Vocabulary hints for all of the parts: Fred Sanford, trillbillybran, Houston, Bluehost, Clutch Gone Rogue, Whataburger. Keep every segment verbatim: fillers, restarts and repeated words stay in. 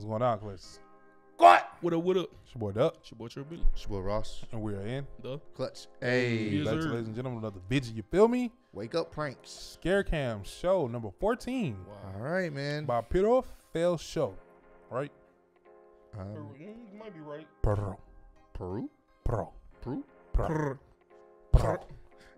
What's going on, Clutch? What? What up? What up? It's your boy Duck. It's your boy Tribilly. It's your boy Ross. And we are in the Clutch. Hey, yes, back to, ladies and gentlemen, another bitch. You feel me? Wake up, pranks. Scare Cam Show number fourteen. Wow. All right, man. By Pedro Fail Show, right? Um, Peru. You might be right. Peru. Peru. Peru. Peru. Peru. Peru.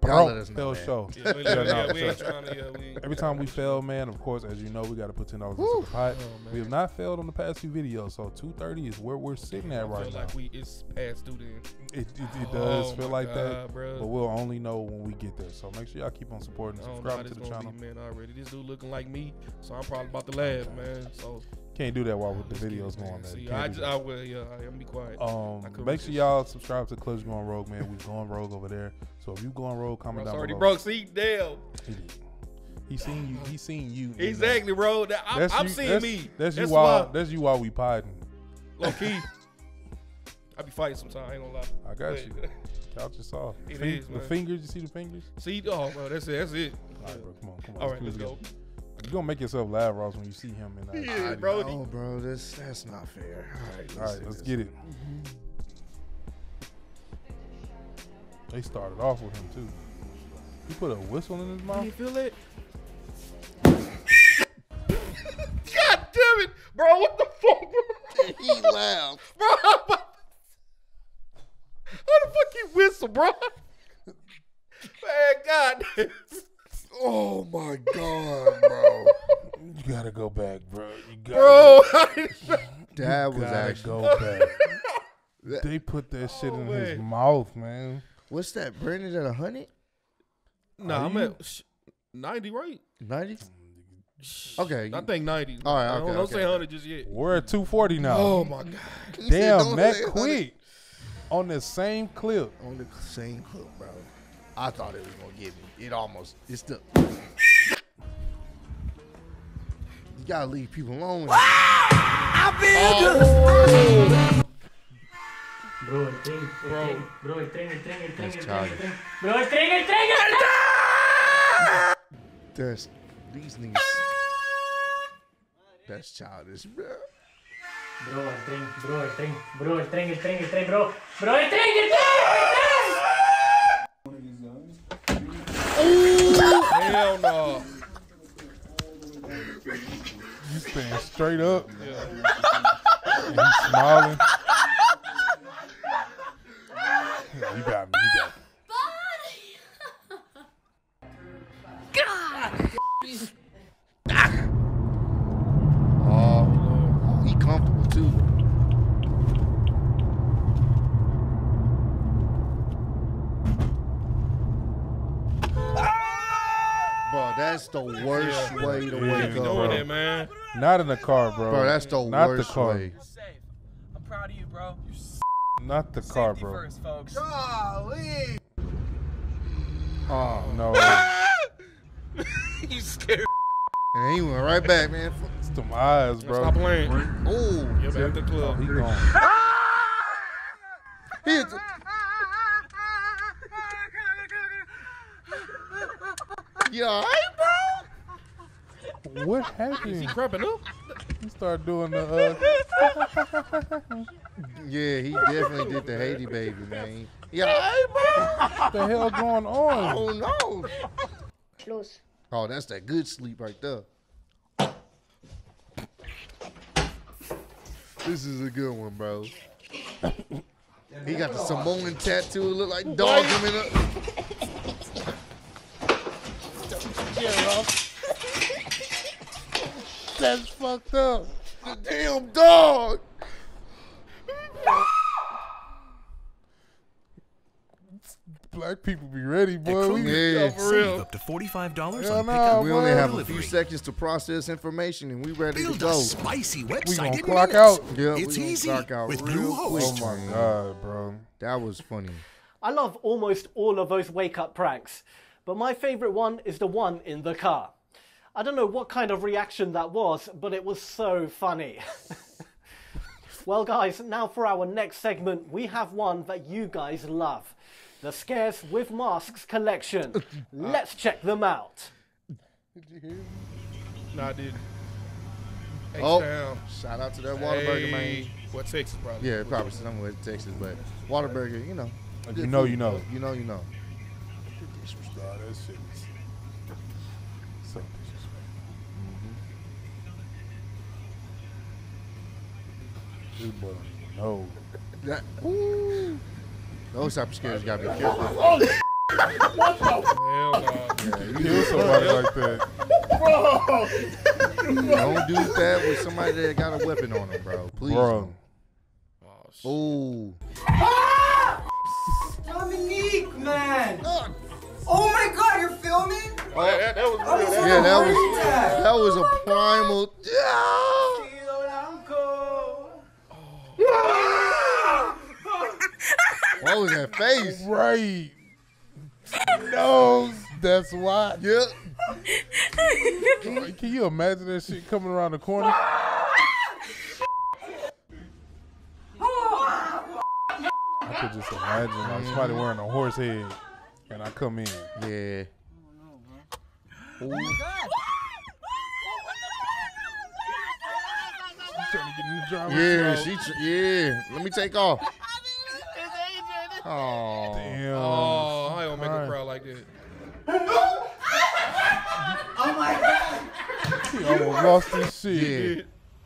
Bro, fail show. Yeah, we, yeah, no, we so. to, yeah, we, every time we fail, man, of course, as you know, we got to put ten dollars into the pot. Oh, we have not failed on the past few videos, so two thirty is where we're sitting at right now. I feel now. like we, it's past due then. It, it, it oh, does feel like God, that, bro. But we'll only know when we get there. So make sure y'all keep on supporting and subscribing to the channel. Be, man, already. This dude looking like me, so I'm probably about to laugh, man. So can't do that while with the videos going, man. See, I, just, I will, yeah, I'm gonna be quiet. Um, make sure y'all subscribe to Clutch Gone Rogue, man. We're going rogue over there. So if you going rogue, comment down below. Already broke. See, Dale. He did. He seen you. He seen you. Exactly, bro. That, I'm, I'm you, seeing that's, me. That's, that's you while. That's you while we podding. Low key. I be fighting sometimes. I ain't gonna lie. I got you. Couch is soft. It Fing is, man. The fingers. You see the fingers? See, oh, bro. That's it. That's it. All right, bro. Come on. Come on. All right, let's, let's go. go. You're gonna make yourself laugh, Ross, when you see him. In, uh, yeah, bro. Oh, bro, this, that's not fair. All right, let's, All right, let's get it. Mm-hmm. They started off with him, too. He put a whistle in his mouth. You feel it? God damn it, bro. What the fuck? He laughed. Bro, how the fuck he whistle, bro? Man, God damn. Oh my God, bro! You gotta go back, bro. You gotta bro, go. Dad was actually go back. That, they put that oh, shit in man. his mouth, man. What's that? Brandon's at a hundred? Nah, I'm at ninety, right? Ninety. Okay, I think ninety. All right, okay, don't, okay, don't say hundred just yet. We're at two forty now. Oh my God! Damn, that quick on the same clip. On the same clip, bro. I thought it was gonna get me. It almost. It's still. You gotta leave people alone. I feel Bro, el tring, bro, bro, el tring, el tring, el tring, el tring, bro, el tring, el tring, el tring. There's these niggas. That's childish, bro. Bro, el tring, bro, el tring, bro, el tring, el tring, el tring, bro, bro, el tring, el tring. Hell no. You stand straight up. Yeah. And he's smiling. You got me, you got me. God. Oh, oh, he comfortable too. That's the worst yeah. way to yeah, wake up, it, man. Not in the car, bro. Bro, that's the Not worst the car. way. You're safe. I'm proud of you, bro. You're Not the Safety car, bro. First, folks. Golly. Oh no. You scared. And he went right back, man. It's to my eyes, bro. Stop playing. Oh, yeah, back the club. He gone. He is. You all right, bro? What happened? Is he crapping up? He started doing the uh... Yeah, he definitely did the Haiti baby, man. You all right, bro? What the hell going on? Oh, no. Close. Oh, that's that good sleep right there. This is a good one, bro. He got the Samoan tattoo. Look like dog coming up. Yeah, that's fucked up. The damn dog. Black people be ready, boy. We yeah. for real. Save up to forty-five dollars yeah, on pickup. Nah, we only have delivery. a few seconds to process information, and we ready Build to go. Build a spicy website in clock out. Yeah, it's we easy clock out with Bluehost. Oh my God, bro, that was funny. I love almost all of those wake-up pranks. But my favorite one is the one in the car. I don't know what kind of reaction that was, but it was so funny. Well guys, now for our next segment, we have one that you guys love. The Scares with Masks collection. Let's check them out. Did you hear me? No, I didn't. Oh, down. Shout out to that Whataburger, hey. Man. What, Texas, probably? Yeah, probably somewhere in Texas, but Whataburger, you know. If you know, you know. You know, you know. That shit is so disrespectful. This boy don't even know. Those type of scares gotta be careful. Oh, what the? Hell no. Yeah, you do somebody like that. Bro. Don't do that with somebody that got a weapon on them, bro. Please. Bro. Oh. Ooh. Ah! Dominique, man. Oh. Oh my God, you're filming? Oh, that, that was real. That yeah, that was that, that was oh a primal. God. Yeah. What was that face? Right. Nose. That's why. Yep. Can you imagine that shit coming around the corner? I could just imagine like somebody wearing a horse head and I come in. Yeah. Oh my God. She's trying to get in the driver's yeah, she yeah. Let me take off. Oh damn! Oh, I don't make her cry like that. Oh my God! She almost lost this shit. Yeah.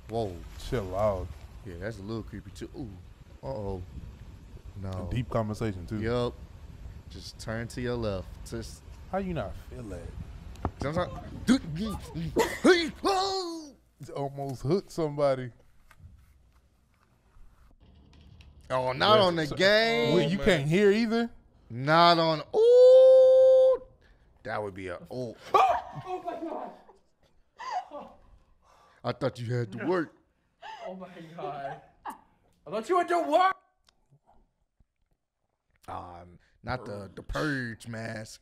Whoa, chill out. Yeah, that's a little creepy too. Ooh, uh oh. No. A deep conversation too. Yup. Just turn to your left. Just. How you not feel that? Almost hooked somebody. Oh, not yes. on the game. Oh, you man. Can't hear either? Not on. Ooh. That would be a. Oh, oh my God. Oh. I thought you had to work. Oh, my God. I thought you had to work. Um, not the, the purge mask.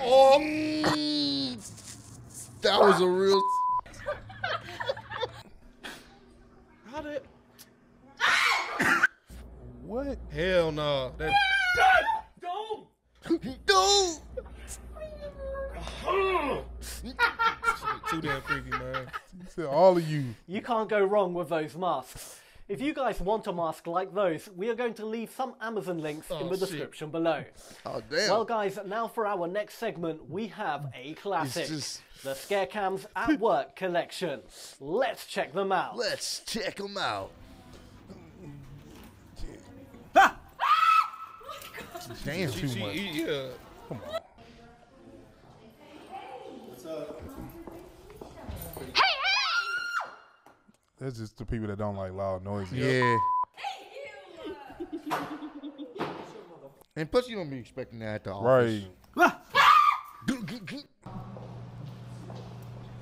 Oh, that was a real. How did. What? Hell no. That... Don't! Don't! Too damn freaky, man. To all of you. You can't go wrong with those masks. If you guys want a mask like those, we are going to leave some Amazon links oh, in the description shit. below. Oh, damn. Well, guys, now for our next segment, we have a classic. Just... The Scare Cams at Work collection. Let's check them out. Let's check them out. Damn, too much. Yeah. Come on. What's up? Hey, hey! That's just the people that don't like loud noises. Yeah. And plus, you don't be expecting that at the office. Right.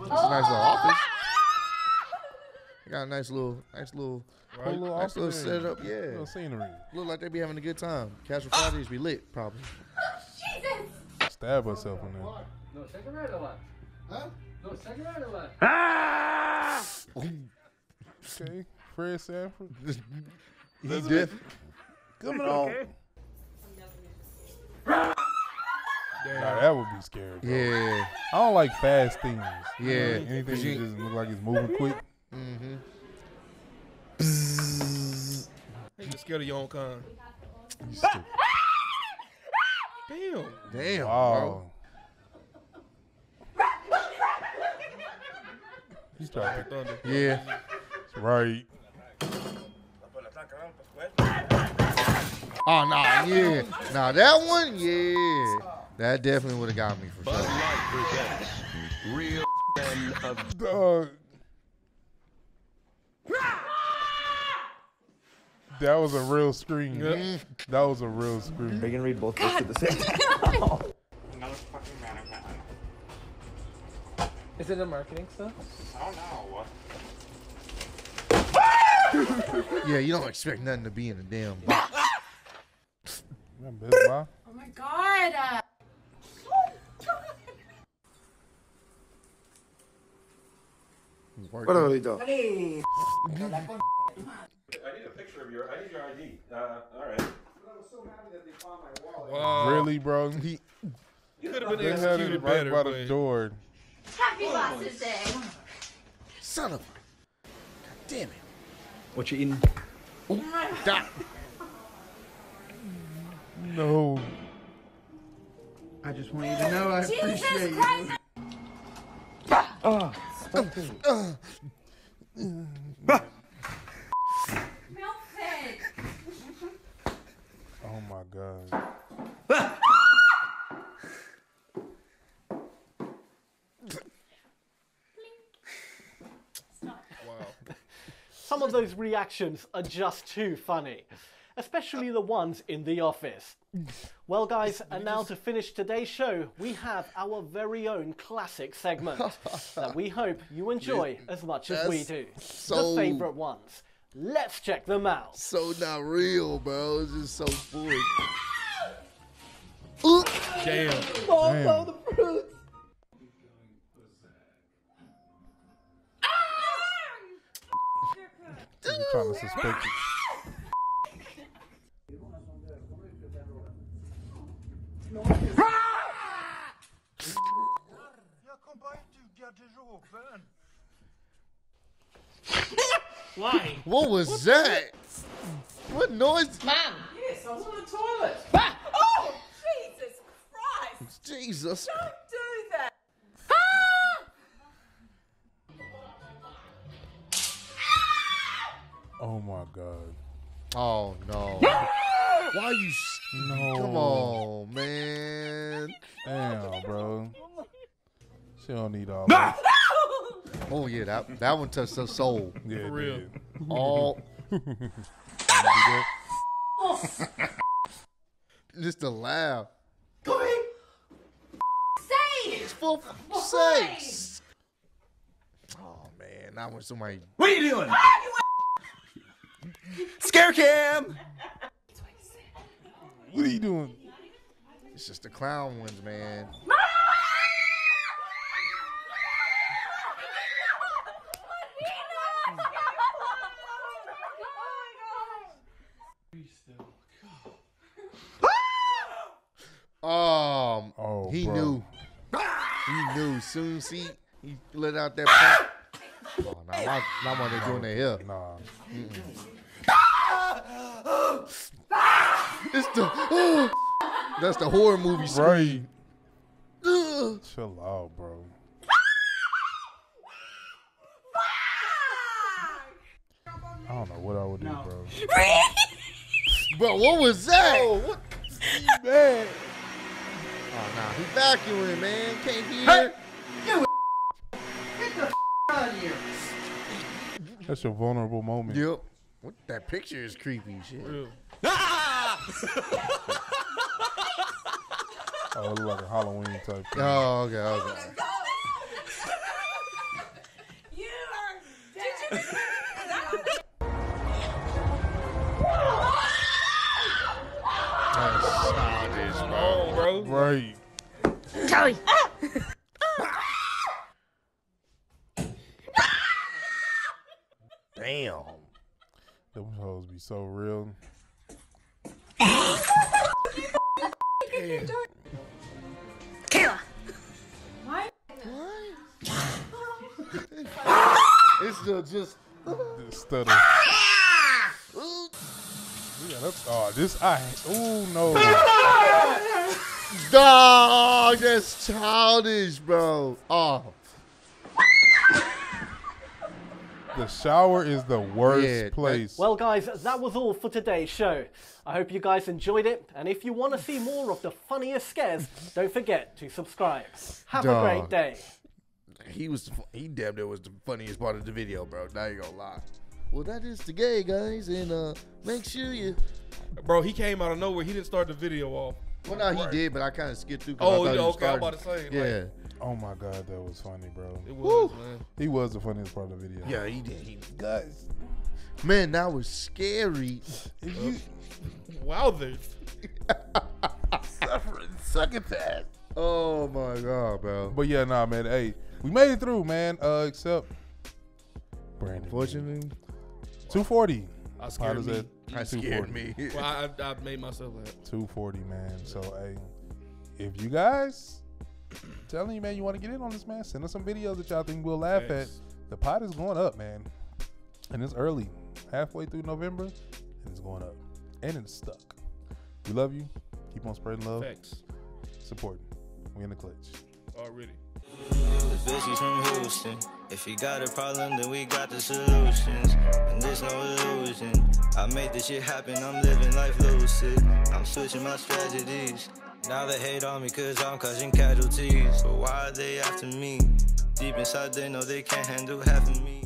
It's a nice little office. They got a nice little, nice little. Right. Little nice little setup, yeah. Little scenery. Look like they be having a good time. Casual Fridays be lit, probably. Oh, Jesus! Stab herself in there. No, second round or left? Huh? No, second round or left? Ah! Okay, Fred Sanford. He's dead. Come on. Okay. Nah, that would be scary, bro. Yeah. I don't like fast things. Yeah. Anything that just look like it's moving quick. Mm-hmm. You're scared of your own kind. Damn. Damn. Wow. He's trying to thunder. Yeah. That's right. Oh, nah, yeah. Nah, that one, yeah. That definitely would have got me for sure. Real of dog. That was a real scream. Yep. That was a real scream. Are you gonna read both books at the same time? Another fucking mannequin. Is it a marketing stuff? I don't know. Yeah, you don't expect nothing to be in a damn box. Oh my God. Uh What are we doing? Hey. I need a picture of your, I need your I D. Uh, all right. I'm so happy that they found my wallet. Wow. Really, bro? He could have been executed right better, by the door. Happy Boss's Day. son of a... God damn it. What you eating? Oh, that... No. I just want you to know I Jesus appreciate Christ. you. Ah. Oh, fuck uh, uh, uh, ah. Milkshake. Oh my God. Ah. Stop. Wow. Some of those reactions are just too funny. Especially the ones in the office. Well guys, and now to finish today's show, we have our very own classic segment that we hope you enjoy as much as we do. So the favourite ones. Let's check them out. So not real, bro. It's just so foolish. Damn. Oh, damn. No, the fruits. I'm trying to suspect you. Why? What was what that? What noise? Mom! Yes, I was on the toilet. Ah! Oh, Jesus Christ! Jesus! Don't do that! Ah! Oh my God! Oh no! Why are you? No! Come on, man! Damn, bro! She don't need all that. Oh yeah, that that one touched her soul. Yeah, for real. All just a laugh. Go ahead. Say. For sakes. Oh man, that was somebody. What are you doing? Scare cam. What are you doing? It's just the clown ones, man. Um, oh, he bro. knew. He knew. Soon, see, he let out that pop. Oh, nah, my, my mother doing that here. Nah. Mm -mm. It's the. Oh, that's the horror movie screen. Right. Chill out, bro. I don't know what I would do, no. bro. Bro, what was that? What? Man. Oh, nah, he vacuuming, man. Can't hear. Hey, get the f out of here. That's a vulnerable moment. Yep. What? That picture is creepy, shit. Real. Ah! Oh, it looks like a Halloween type thing. Oh, okay, okay. You are dead. Right. Joey. Damn. Them hoes be so real. Kayla. What? What? It's the just the stutter. Yeah, that's oh, this I oh no. Dog, oh, that's childish, bro. Oh. The shower is the worst yeah. place. Well, guys, that was all for today's show. I hope you guys enjoyed it. And if you want to see more of the funniest scares, don't forget to subscribe. Have Dog. a great day. He was, he damn near was the funniest part of the video, bro. Now you're gonna lie. Well, that is the gay, guys. And uh, make sure you. Bro, he came out of nowhere. He didn't start the video off. Well, no, he right. did, but I kind of skipped through. Oh, I yeah, okay, I was about to say. Yeah. Like, oh my God, that was funny, bro. It was, man. He was the funniest part of the video. Yeah, he did. He guys, man, that was scary. You, wow, this suffering succotash. Oh my God, bro. But yeah, nah, man. Hey, we made it through, man. Uh, except Brandon. Fortunately, two forty. I scared me. I scared me. Well, I, I made myself laugh. two forty, man. So, hey, if you guys, I'm telling you, man, you want to get in on this, man, send us some videos that y'all think we'll laugh yes. at. The pot is going up, man. And it's early, halfway through November, and it's going up. And it's stuck. We love you. Keep on spreading love. Thanks. Supporting. We in the clutch. Already. Bitches from Houston. If you got a problem, then we got the solutions. And there's no illusion. I made this shit happen. I'm living life lucid. I'm switching my strategies. Now they hate on me cause I'm causing casualties. So why are they after me? Deep inside they know they can't handle half of me.